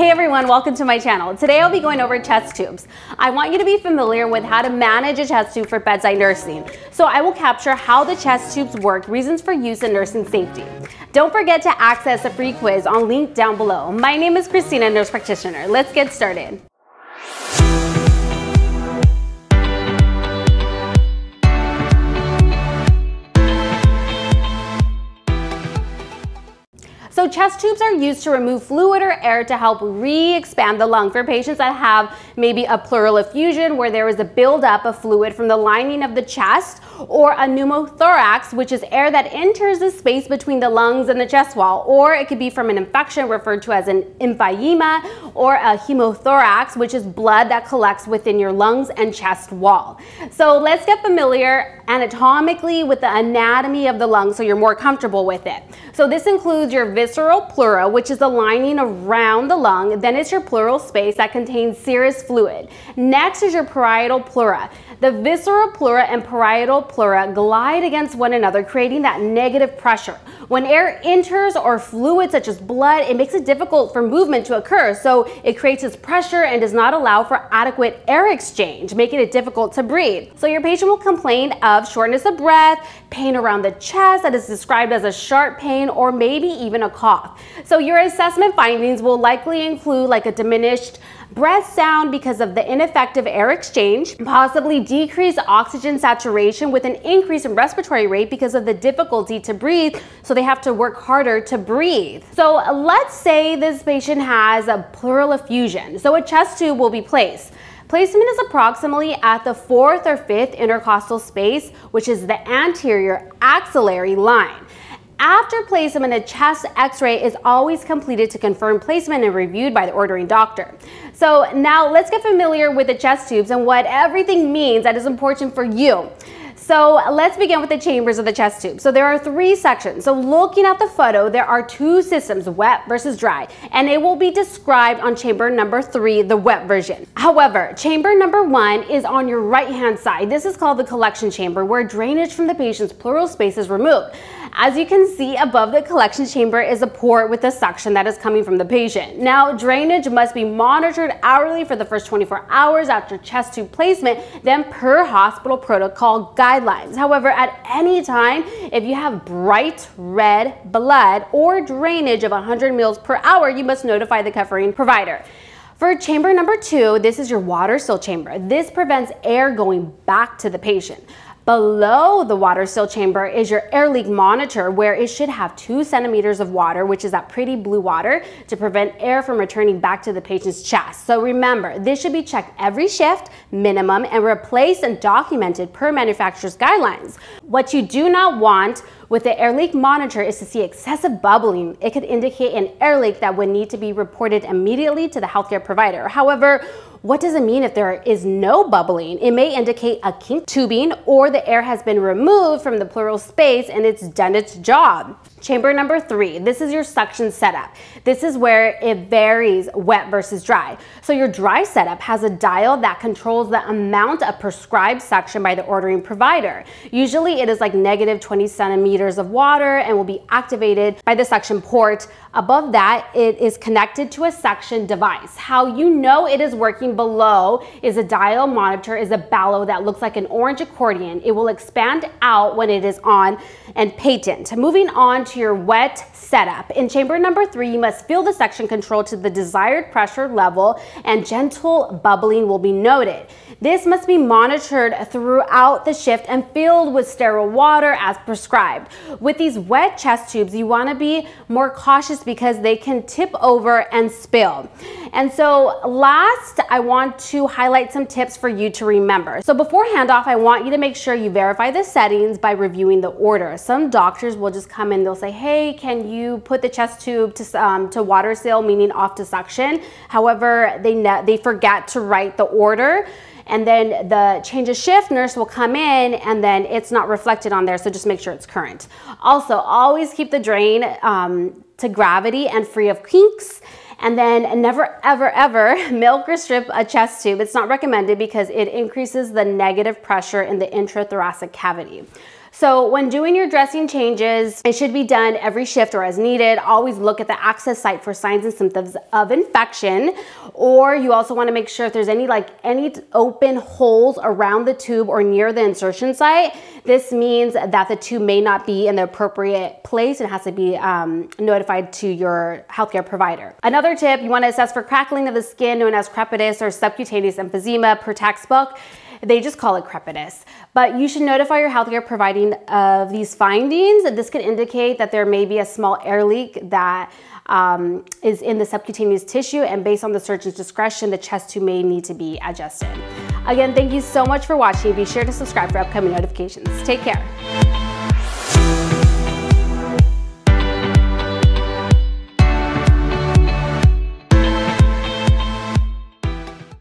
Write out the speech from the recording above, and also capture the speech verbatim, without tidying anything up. Hey everyone, welcome to my channel. Today I'll be going over chest tubes. I want you to be familiar with how to manage a chest tube for bedside nursing. So I will capture how the chest tubes work, reasons for use, and nursing safety. Don't forget to access a free quiz on link down below. My name is Christina, nurse practitioner. Let's get started. So chest tubes are used to remove fluid or air to help re-expand the lung for patients that have maybe a pleural effusion where there is a buildup of fluid from the lining of the chest, or a pneumothorax, which is air that enters the space between the lungs and the chest wall, or it could be from an infection referred to as an empyema, or a hemothorax, which is blood that collects within your lungs and chest wall. So let's get familiar anatomically with the anatomy of the lung so you're more comfortable with it. So this includes your visceral Visceral pleura, which is the lining around the lung. Then it's your pleural space that contains serous fluid. Next is your parietal pleura. The visceral pleura and parietal pleura glide against one another, creating that negative pressure. When air enters or fluid such as blood, it makes it difficult for movement to occur. So it creates this pressure and does not allow for adequate air exchange, making it difficult to breathe. So your patient will complain of shortness of breath, pain around the chest that is described as a sharp pain, or maybe even a cough. So your assessment findings will likely include like a diminished breath sound because of the ineffective air exchange, possibly decreased oxygen saturation with an increase in respiratory rate because of the difficulty to breathe, so they have to work harder to breathe. So let's say this patient has a pleural effusion. So a chest tube will be placed. Placement is approximately at the fourth or fifth intercostal space, which is the anterior axillary line. After placement, a chest x-ray is always completed to confirm placement and reviewed by the ordering doctor. So now let's get familiar with the chest tubes and what everything means that is important for you. So let's begin with the chambers of the chest tube. So there are three sections. So looking at the photo, there are two systems, wet versus dry, and it will be described on chamber number three, the wet version. However, chamber number one is on your right-hand side. This is called the collection chamber, where drainage from the patient's pleural space is removed. As you can see above the collection chamber is a port with a suction that is coming from the patient. Now, drainage must be monitored hourly for the first twenty-four hours after chest tube placement, then per hospital protocol guidelines. However, at any time, if you have bright red blood or drainage of one hundred milliliters per hour, you must notify the covering provider. For chamber number two, this is your water seal chamber. This prevents air going back to the patient. Below the water seal chamber is your air leak monitor, where it should have two centimeters of water, which is that pretty blue water, to prevent air from returning back to the patient's chest. So remember, this should be checked every shift minimum and replaced and documented per manufacturer's guidelines. What you do not want with the air leak monitor is to see excessive bubbling. It could indicate an air leak that would need to be reported immediately to the healthcare provider. However, what does it mean if there is no bubbling? It may indicate a kink tubing, or the air has been removed from the pleural space and it's done its job. Chamber number three, this is your suction setup. This is where it varies wet versus dry. So your dry setup has a dial that controls the amount of prescribed suction by the ordering provider. Usually it is like negative twenty centimeters of water and will be activated by the suction port. Above that, it is connected to a suction device. How you know it is working below is a dial monitor, is a bellow that looks like an orange accordion. It will expand out when it is on and patent. Moving on to your wet setup. In chamber number three, you must feel the suction control to the desired pressure level, and gentle bubbling will be noted. This must be monitored throughout the shift and filled with sterile water as prescribed. With these wet chest tubes, you want to be more cautious because they can tip over and spill. And so last, I want to highlight some tips for you to remember. So before handoff, I want you to make sure you verify the settings by reviewing the order. Some doctors will just come in, they'll say, hey, can you put the chest tube to, um, to water seal, meaning off to suction? However, they, they forget to write the order. And then the change of shift nurse will come in, and then it's not reflected on there, so just make sure it's current. Also, always keep the drain um, to gravity and free of kinks. And then never, ever, ever milk or strip a chest tube. It's not recommended because it increases the negative pressure in the intrathoracic cavity. So when doing your dressing changes, it should be done every shift or as needed. Always look at the access site for signs and symptoms of infection, or you also want to make sure if there's any like any open holes around the tube or near the insertion site. This means that the tube may not be in the appropriate place and has to be um, notified to your healthcare provider. Another tip, you want to assess for crackling of the skin, known as crepitus or subcutaneous emphysema per textbook. They just call it crepitus. But you should notify your healthcare provider of these findings. This could indicate that there may be a small air leak that um, is in the subcutaneous tissue, and based on the surgeon's discretion, the chest tube may need to be adjusted. Again, thank you so much for watching. Be sure to subscribe for upcoming notifications. Take care.